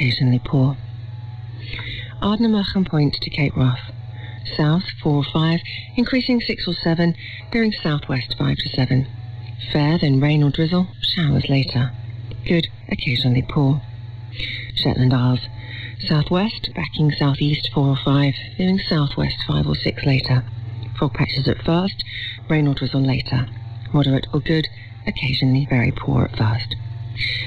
extremely poor. Ardnamurchan Point to Cape Wrath, south 4 or 5, increasing 6 or 7, bearing southwest 5 to 7. Fair, then rain or drizzle, showers later. Good, occasionally poor. Shetland Isles, southwest, backing southeast 4 or 5, bearing southwest 5 or 6 later. Fog patches at first, rain or drizzle later. Moderate or good, occasionally very poor at first.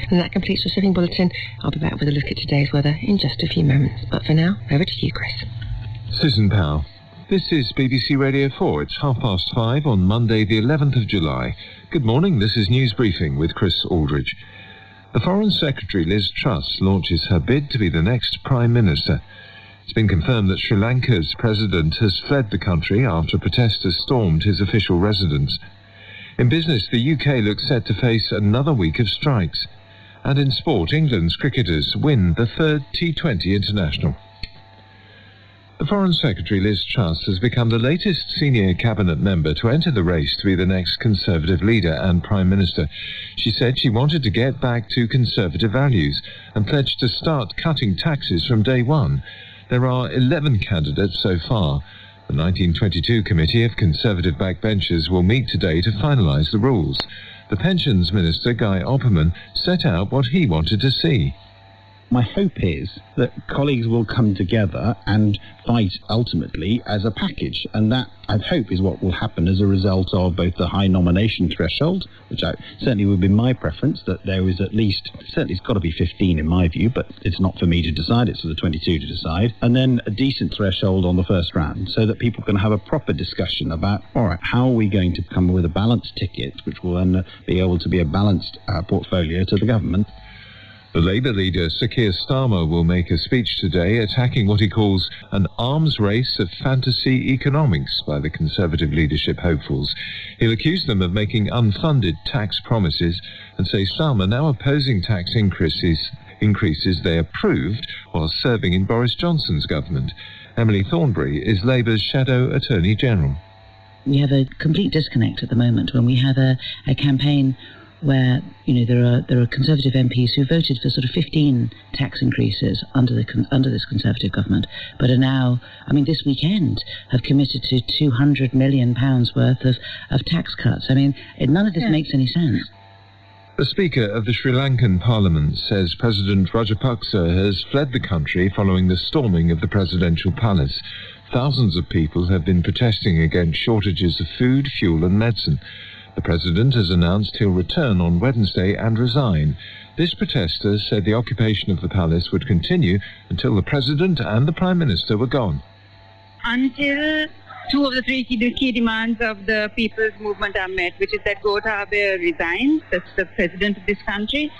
And that completes your shipping bulletin. I'll be back with a look at today's weather in just a few moments. But for now, over to you, Chris. Susan Powell. This is BBC Radio 4. It's 5:30 on Monday, the 11th of July. Good morning. This is News Briefing with Chris Aldridge. The Foreign Secretary, Liz Truss, launches her bid to be the next Prime Minister. It's been confirmed that Sri Lanka's president has fled the country after protesters stormed his official residence. In business, the UK looks set to face another week of strikes. And in sport, England's cricketers win the third T20 International. The Foreign Secretary, Liz Truss, has become the latest senior cabinet member to enter the race to be the next Conservative leader and Prime Minister. She said she wanted to get back to Conservative values and pledged to start cutting taxes from day one. There are 11 candidates so far. The 1922 Committee of Conservative backbenchers will meet today to finalise the rules. The Pensions Minister, Guy Opperman, set out what he wanted to see. My hope is that colleagues will come together and fight ultimately as a package, and that, I hope, is what will happen as a result of both the high nomination threshold, which certainly would be my preference, that there is at least, certainly it's got to be 15 in my view, but it's not for me to decide, it's for the 22 to decide, and then a decent threshold on the first round so that people can have a proper discussion about, all right, how are we going to come with a balanced ticket, which will then be able to be a balanced portfolio to the government. The Labour leader, Sir Keir Starmer, will make a speech today attacking what he calls an arms race of fantasy economics by the Conservative leadership hopefuls. He'll accuse them of making unfunded tax promises and say Starmer now opposing tax increases they approved while serving in Boris Johnson's government. Emily Thornberry is Labour's shadow Attorney General. We have a complete disconnect at the moment when we have a campaign where, you know, there are Conservative MPs who voted for sort of 15 tax increases under this Conservative government, but are now, I mean, this weekend have committed to £200 million worth of tax cuts. I mean, none of this makes any sense. The Speaker of the Sri Lankan Parliament says President Rajapaksa has fled the country following the storming of the presidential palace. Thousands of people have been protesting against shortages of food, fuel and medicine. The president has announced he'll return on Wednesday and resign. This protester said the occupation of the palace would continue until the president and the prime minister were gone. Until two of the three key demands of the people's movement are met, which is that Gotabaya resigns, that's the president of this country,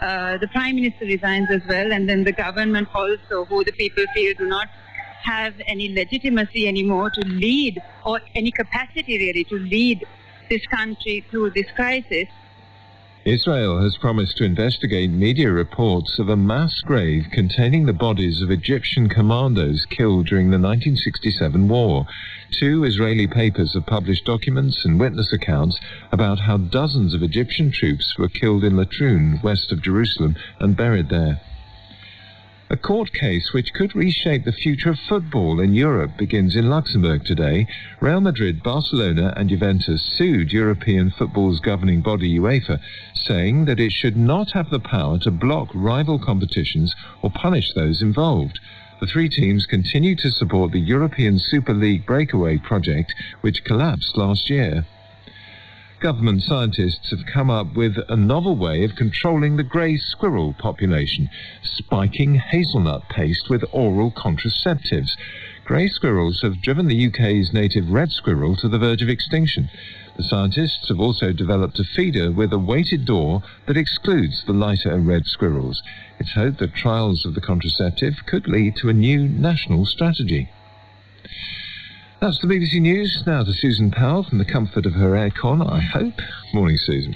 the prime minister resigns as well, and then the government also, who the people feel do not have any legitimacy anymore to lead, or any capacity really to lead this country through this crisis. Israel has promised to investigate media reports of a mass grave containing the bodies of Egyptian commandos killed during the 1967 war. Two Israeli papers have published documents and witness accounts about how dozens of Egyptian troops were killed in Latrun, west of Jerusalem, and buried there. A court case which could reshape the future of football in Europe begins in Luxembourg today. Real Madrid, Barcelona and Juventus sued European football's governing body UEFA, saying that it should not have the power to block rival competitions or punish those involved. The three teams continue to support the European Super League breakaway project, which collapsed last year. Government scientists have come up with a novel way of controlling the grey squirrel population, spiking hazelnut paste with oral contraceptives. Grey squirrels have driven the UK's native red squirrel to the verge of extinction. The scientists have also developed a feeder with a weighted door that excludes the lighter red squirrels. It's hoped that trials of the contraceptive could lead to a new national strategy. That's the BBC News. Now to Susan Powell from the comfort of her aircon, I hope. Morning, Susan.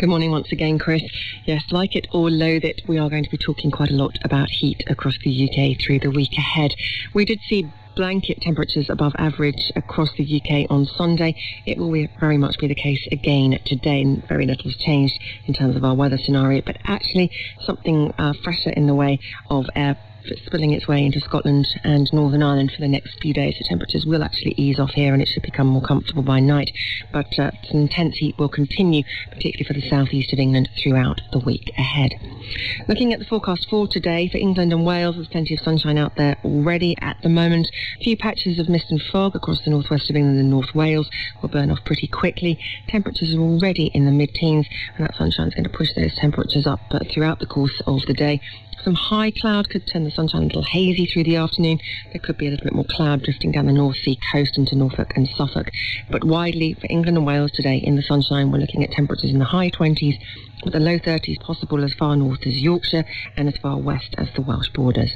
Good morning once again, Chris. Yes, like it or loathe it, we are going to be talking quite a lot about heat across the UK through the week ahead. We did see blanket temperatures above average across the UK on Sunday. It will very much be the case again today, and very little has changed in terms of our weather scenario, but actually something fresher in the way of air spilling its way into Scotland and Northern Ireland for the next few days. The temperatures will actually ease off here and it should become more comfortable by night, but some intense heat will continue, particularly for the southeast of England throughout the week ahead. Looking at the forecast for today, for England and Wales, there's plenty of sunshine out there already at the moment. A few patches of mist and fog across the northwest of England and North Wales will burn off pretty quickly. Temperatures are already in the mid-teens and that sunshine's going to push those temperatures up throughout the course of the day. Some high cloud could turn the sunshine a little hazy through the afternoon. There could be a little bit more cloud drifting down the North Sea coast into Norfolk and Suffolk. But widely for England and Wales today in the sunshine, we're looking at temperatures in the high 20s, with the low 30s possible as far north as Yorkshire and as far west as the Welsh borders.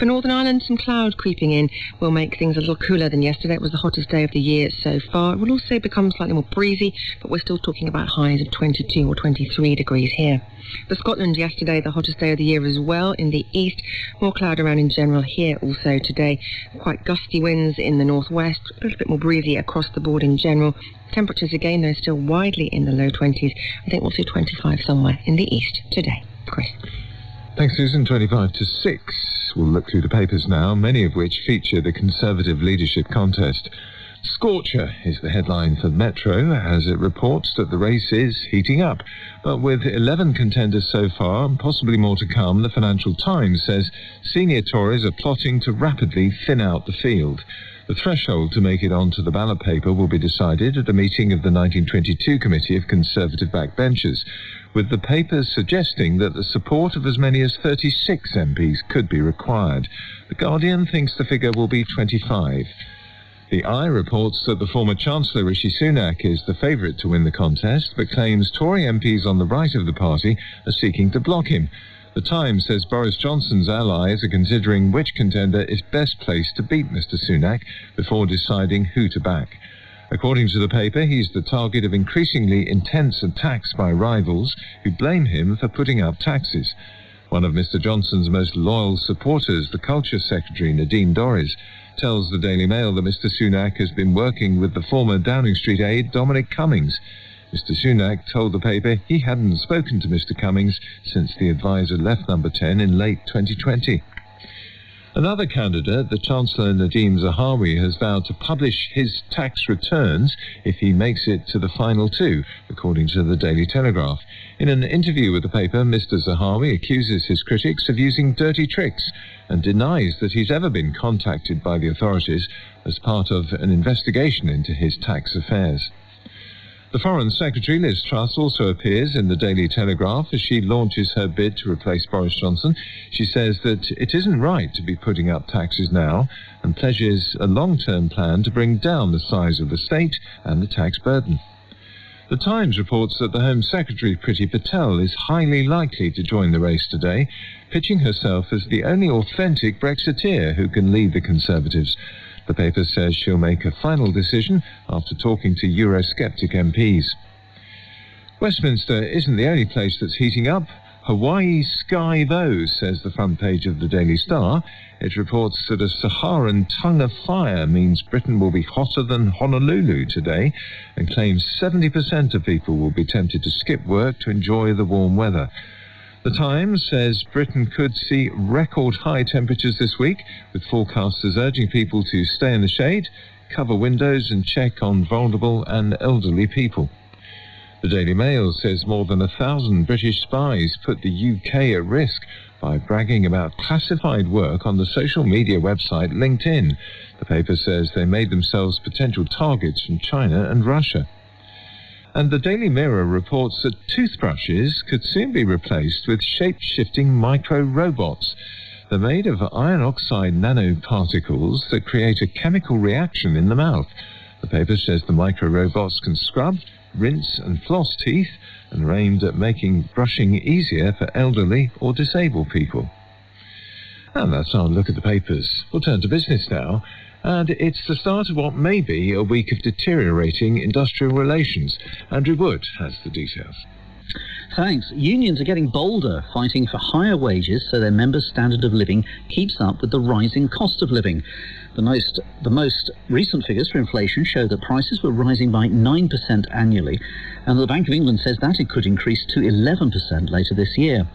For Northern Ireland, some cloud creeping in will make things a little cooler than yesterday. It was the hottest day of the year so far. It will also become slightly more breezy, but we're still talking about highs of 22 or 23 degrees here. For Scotland yesterday, the hottest day of the year as well in the east. More cloud around in general here also today. Quite gusty winds in the northwest, a little bit more breezy across the board in general. Temperatures again, though, still widely in the low 20s. I think we'll see 25 somewhere in the east today. Chris. Thanks, Susan. 25 to 6. We'll look through the papers now, many of which feature the Conservative leadership contest. Scorcher is the headline for Metro, as it reports that the race is heating up. But with 11 contenders so far, and possibly more to come, the Financial Times says senior Tories are plotting to rapidly thin out the field. The threshold to make it onto the ballot paper will be decided at a meeting of the 1922 Committee of Conservative Backbenchers, with the papers suggesting that the support of as many as 36 MPs could be required. The Guardian thinks the figure will be 25. The Eye reports that the former Chancellor Rishi Sunak is the favourite to win the contest, but claims Tory MPs on the right of the party are seeking to block him. The Times says Boris Johnson's allies are considering which contender is best placed to beat Mr Sunak before deciding who to back. According to the paper, he's the target of increasingly intense attacks by rivals who blame him for putting up taxes. One of Mr Johnson's most loyal supporters, the Culture Secretary Nadine Dorries, tells the Daily Mail that Mr Sunak has been working with the former Downing Street aide Dominic Cummings. Mr Sunak told the paper he hadn't spoken to Mr Cummings since the advisor left number 10 in late 2020. Another candidate, the Chancellor Nadeem Zahawi, has vowed to publish his tax returns if he makes it to the final two, according to the Daily Telegraph. In an interview with the paper, Mr Zahawi accuses his critics of using dirty tricks and denies that he's ever been contacted by the authorities as part of an investigation into his tax affairs. The Foreign Secretary, Liz Truss, also appears in the Daily Telegraph as she launches her bid to replace Boris Johnson. She says that it isn't right to be putting up taxes now and pledges a long-term plan to bring down the size of the state and the tax burden. The Times reports that the Home Secretary, Priti Patel, is highly likely to join the race today, pitching herself as the only authentic Brexiteer who can lead the Conservatives. The paper says she'll make a final decision after talking to Eurosceptic MPs. Westminster isn't the only place that's heating up. Hawaii's sky, though, says the front page of the Daily Star. It reports that a Saharan tongue of fire means Britain will be hotter than Honolulu today, and claims 70% of people will be tempted to skip work to enjoy the warm weather. The Times says Britain could see record high temperatures this week, with forecasters urging people to stay in the shade, cover windows and check on vulnerable and elderly people. The Daily Mail says more than 1,000 British spies put the UK at risk by bragging about classified work on the social media website LinkedIn. The paper says they made themselves potential targets from China and Russia. And the Daily Mirror reports that toothbrushes could soon be replaced with shape-shifting micro-robots. They're made of iron oxide nanoparticles that create a chemical reaction in the mouth. The paper says the micro-robots can scrub, rinse and floss teeth, and are aimed at making brushing easier for elderly or disabled people. And that's our look at the papers. We'll turn to business now. And it's the start of what may be a week of deteriorating industrial relations. Andrew Wood has the details. Thanks. Unions are getting bolder, fighting for higher wages so their members' standard of living keeps up with the rising cost of living. The most recent figures for inflation show that prices were rising by 9% annually, and the Bank of England says that it could increase to 11% later this year.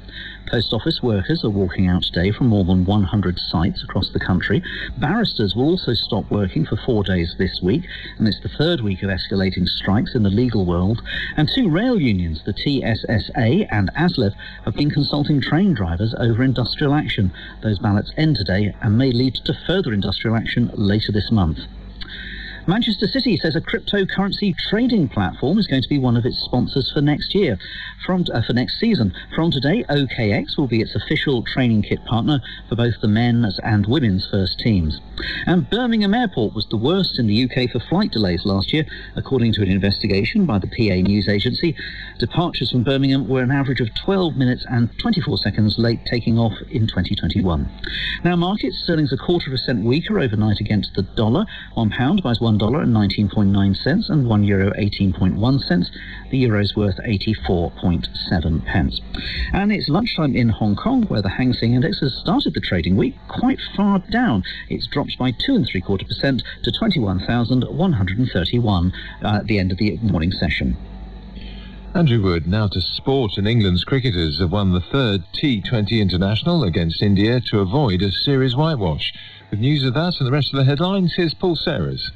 Post office workers are walking out today from more than 100 sites across the country. Barristers will also stop working for 4 days this week, and it's the third week of escalating strikes in the legal world. And two rail unions, the TSSA and ASLEF, have been consulting train drivers over industrial action. Those ballots end today and may lead to further industrial action later this month. Manchester City says a cryptocurrency trading platform is going to be one of its sponsors for next year. For next season. From today, OKX will be its official training kit partner for both the men's and women's first teams. And Birmingham Airport was the worst in the UK for flight delays last year, according to an investigation by the PA News Agency. Departures from Birmingham were an average of 12 minutes and 24 seconds late taking off in 2021. Now markets, sterling's a quarter of a cent weaker overnight against the dollar. £1 buys $1.199 and €1.181. The euro's worth 84.7 pence. And it's lunchtime in Hong Kong, where the Hang Seng Index has started the trading week quite far down. It's dropped by 2.75% to 21,131 at the end of the morning session. Andrew Wood. Now to sport, and England's cricketers have won the third T20 international against India to avoid a series whitewash. With news of that and the rest of the headlines, here's Paul Serres.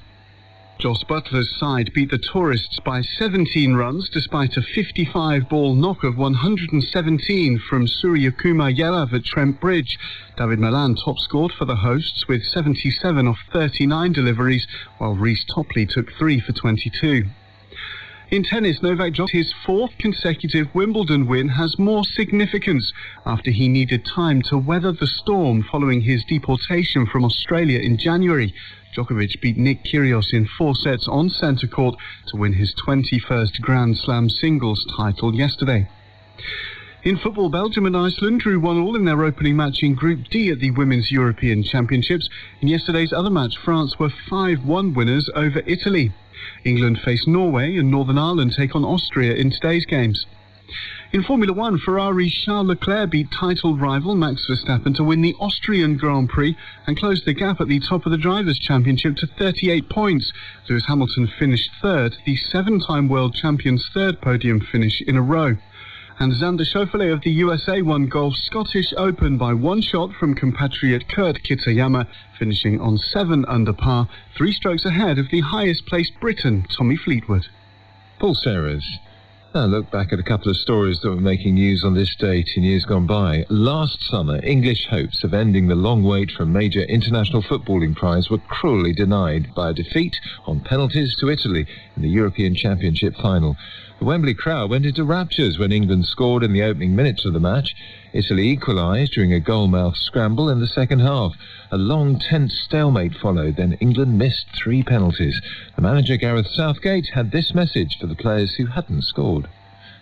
Jos Butler's side beat the tourists by 17 runs despite a 55-ball knock of 117 from Suryakumar Yadav at Trent Bridge. David Malan top-scored for the hosts with 77 off 39 deliveries, while Rhys Topley took 3 for 22. In tennis, Novak Djokovic's fourth consecutive Wimbledon win has more significance after he needed time to weather the storm following his deportation from Australia in January. Djokovic beat Nick Kyrgios in 4 sets on centre court to win his 21st Grand Slam singles title yesterday. In football, Belgium and Iceland drew 1-1 in their opening match in Group D at the Women's European Championships. In yesterday's other match, France were 5-1 winners over Italy. England face Norway and Northern Ireland take on Austria in today's games. In Formula One, Ferrari's Charles Leclerc beat title rival Max Verstappen to win the Austrian Grand Prix and closed the gap at the top of the Drivers' Championship to 38 points. Lewis Hamilton finished third, the 7-time world champion's third podium finish in a row. And Xander Schauffele of the USA won golf's Scottish Open by 1 shot from compatriot Kurt Kitayama, finishing on 7 under par, 3 strokes ahead of the highest-placed Briton, Tommy Fleetwood. Paul Serres. Now look back at a couple of stories that were making news on this date in years gone by. Last summer, English hopes of ending the long wait for a major international footballing prize were cruelly denied by a defeat on penalties to Italy in the European Championship final. The Wembley crowd went into raptures when England scored in the opening minutes of the match. Italy equalised during a goalmouth scramble in the second half. A long, tense stalemate followed, then England missed 3 penalties. The manager, Gareth Southgate, had this message for the players who hadn't scored.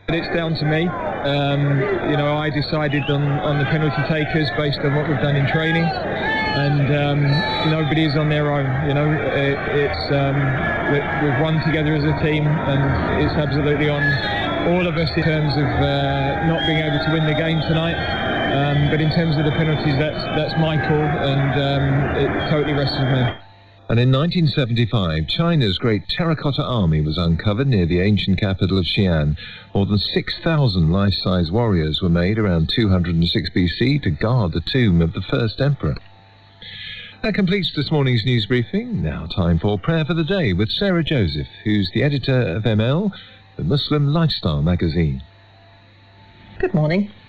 It's down to me. I decided on the penalty takers based on what we've done in training, and everybody's on their own. We've run together as a team, and it's absolutely on all of us in terms of not being able to win the game tonight. But in terms of the penalties, that's my call, and it totally rests with me. And in 1975, China's Great Terracotta Army was uncovered near the ancient capital of Xi'an. More than 6,000 life-size warriors were made around 206 BC to guard the tomb of the first emperor. That completes this morning's news briefing. Now time for Prayer for the Day with Sarah Joseph, who's the editor of ML, the Muslim Lifestyle magazine. Good morning.